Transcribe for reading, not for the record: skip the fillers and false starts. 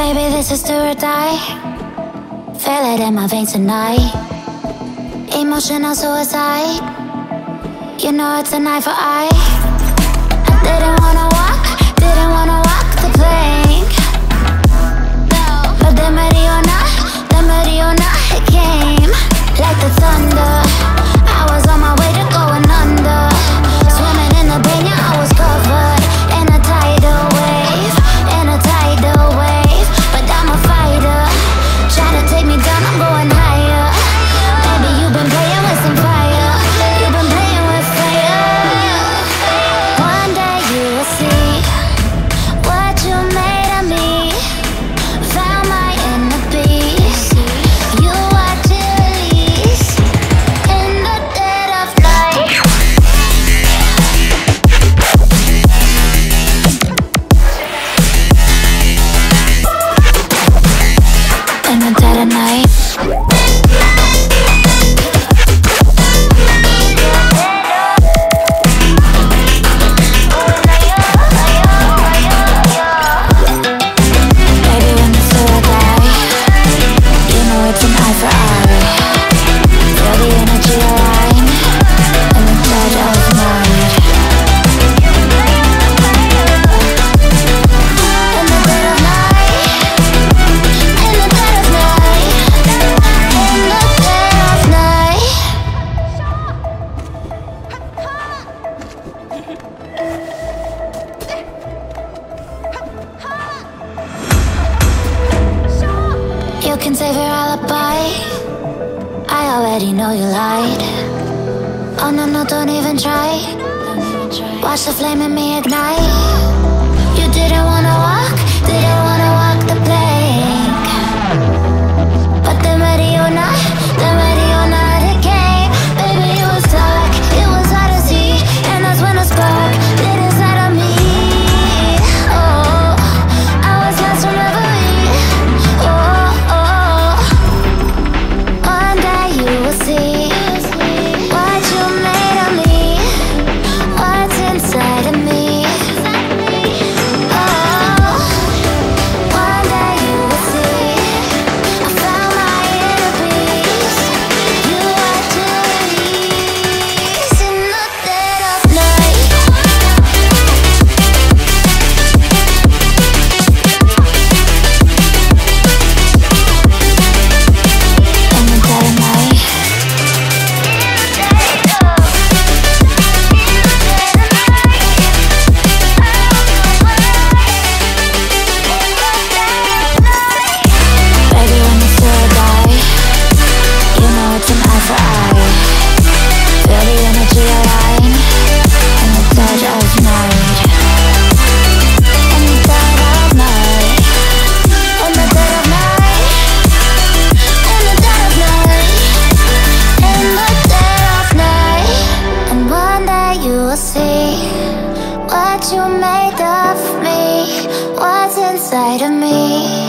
Baby, this is do or die. Feel it in my veins tonight. Emotional suicide. You know it's an eye for eye. I didn't wanna walk the plank. But the Mariona it came like the thunder. I was on my way to going under. Swimming in the Benya, I was covered in a tidal wave, in a tidal wave. But I'm a fighter. Try to take me down, I'm going higher. Baby, you've been playing with some fire. You've been playing with fire. One day you will see what you made of me. Found my inner peace. You are to release in the dead of night. In the dead of night. Baby, when it's do or die, you know it's an eye for eye. Feel the energy align in the dead of night. In the dead of night. In the dead of night. In the dead of night. You can save your alibi. I already know you lied. Oh no, don't even try. Watch the flame in me ignite. You didn't wanna walk the plank. But the Mariona it came. Baby, it was dark, it was hard to see, and that's when a spark lit inside of me. Oh, I was lost from reverie. Oh. One day you will see what you made of me, what's inside of me. Oh, one day you will see I found my inner peace. You are to release in the dead of night. In the dead of night. Baby, when it's do or die, you know it's an eye for eye. Feel the energy align in the dead of night. In the dead of night. In the dead of night. In the dead of night. In the dead of night. And one day you will see what you made of me, what's inside of me.